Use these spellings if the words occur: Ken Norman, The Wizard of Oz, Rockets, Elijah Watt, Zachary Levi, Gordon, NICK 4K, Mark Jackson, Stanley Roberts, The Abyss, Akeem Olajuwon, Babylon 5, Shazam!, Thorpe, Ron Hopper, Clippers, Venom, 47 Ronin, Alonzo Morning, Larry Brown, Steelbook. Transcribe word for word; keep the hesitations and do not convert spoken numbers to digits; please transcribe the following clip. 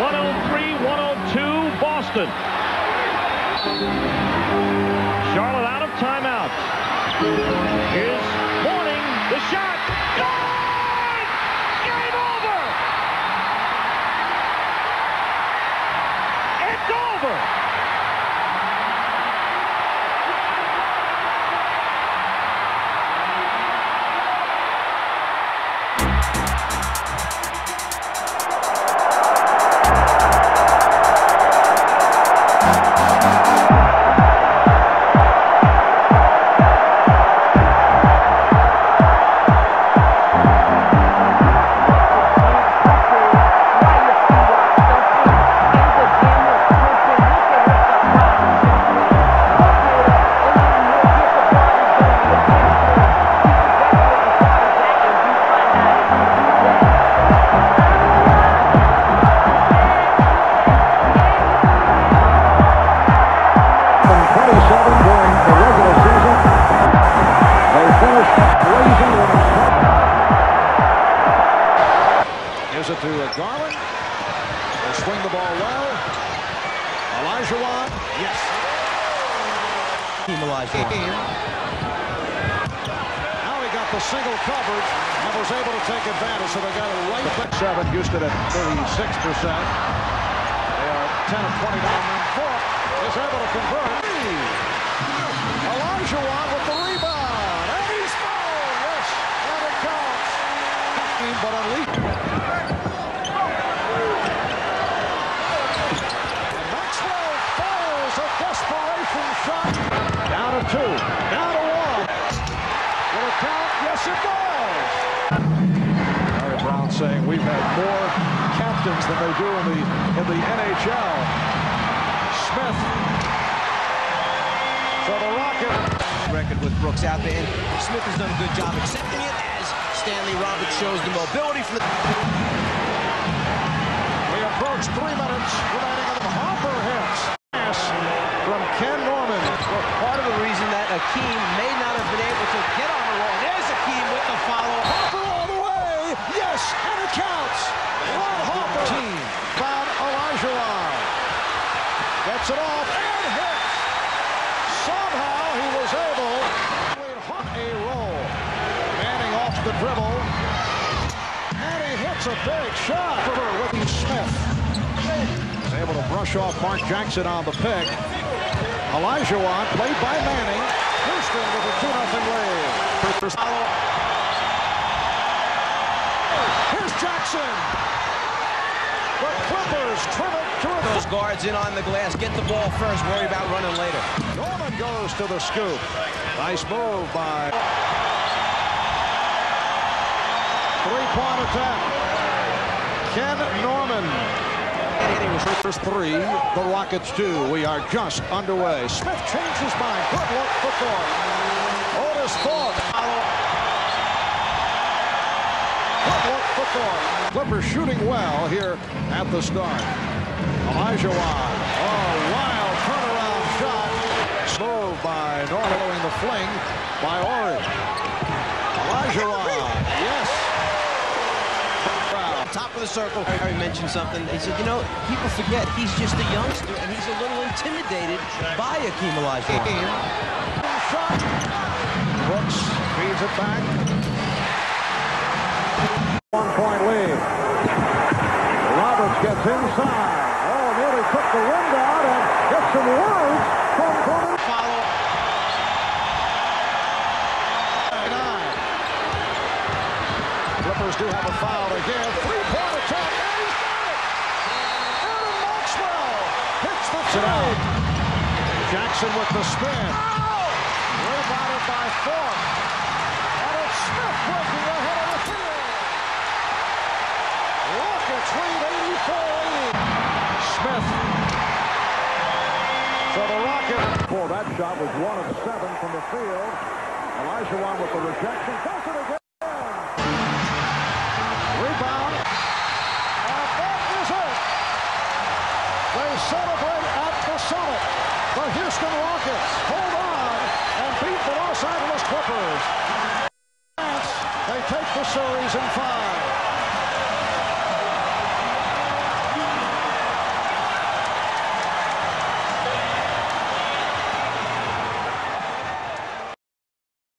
one oh three one oh two, Boston. Charlotte out of timeout. Here's Morning, the shot. Good! Game over! It's over! Elijah Watt, yes. Akeem Olajuwon. Now he got the single coverage and was able to take advantage, so they got it right back. Seven, Houston at thirty-six percent. They are ten of twenty-nine. And Thorpe is able to convert. Elijah Watt with the rebound. And he scored, yes. And it counts. But unleashed. Down to two, down to one. Will it count? Yes, it does. Larry Brown saying we've had more captains than they do in the in the N H L. Smith for the Rockets. Record with Brooks out there. Smith has done a good job accepting it as Stanley Roberts shows the mobility for the. We approach three minutes remaining on the Hopper hits. From Ken Norman. Well, part of the reason that Akeem may not have been able to get on the roll. There's Akeem with the follow-up. Hopper all the way! Yes, and it counts! Ron Hopper found Elijah Watt. Gets it off and hits! Somehow he was able to hot a roll. Manning off the dribble. And he hits a big shot for her with Smith. He's able to brush off Mark Jackson on the pick. Elijah Watt, played by Manning. Houston with a two nothing lead. Here's Jackson. The Clippers trim it through. Those guards in on the glass. Get the ball first. Worry about running later. Norman goes to the scoop. Nice move by. Three-point attack. Ken Norman. Clippers three, the Rockets two. We are just underway. Smith changes mind. Good look for Thorpe. Otis Thorpe. Good look for Thorpe. Clippers shooting well here at the start. Elijah Watt. Oh, wild turnaround shot. Slow by Norman, following the fling by Orange. Elijah Watt. Yes. Top of the circle. Harry mentioned something. He said, you know, people forget he's just a youngster and he's a little intimidated by Akeem Olajuwon. Brooks feeds it back. One-point lead. Roberts gets inside. Oh, nearly took the wind out and gets some words from Gordon. Follow. Nine. Clippers do have a foul again. Three. Out. Jackson with the spin. Oh! Rebounded by Thorpe. And it's Smith working ahead of the field. Rockets lead eighty-four lead. Smith for the Rockets. Well, that shot was one of seven from the field. Elijah Watt with the rejection. Does it again. Rebound. And that is it. They celebrate at Summit. The Houston Rockets hold on and beat the Los Angeles Clippers. They take the series in five.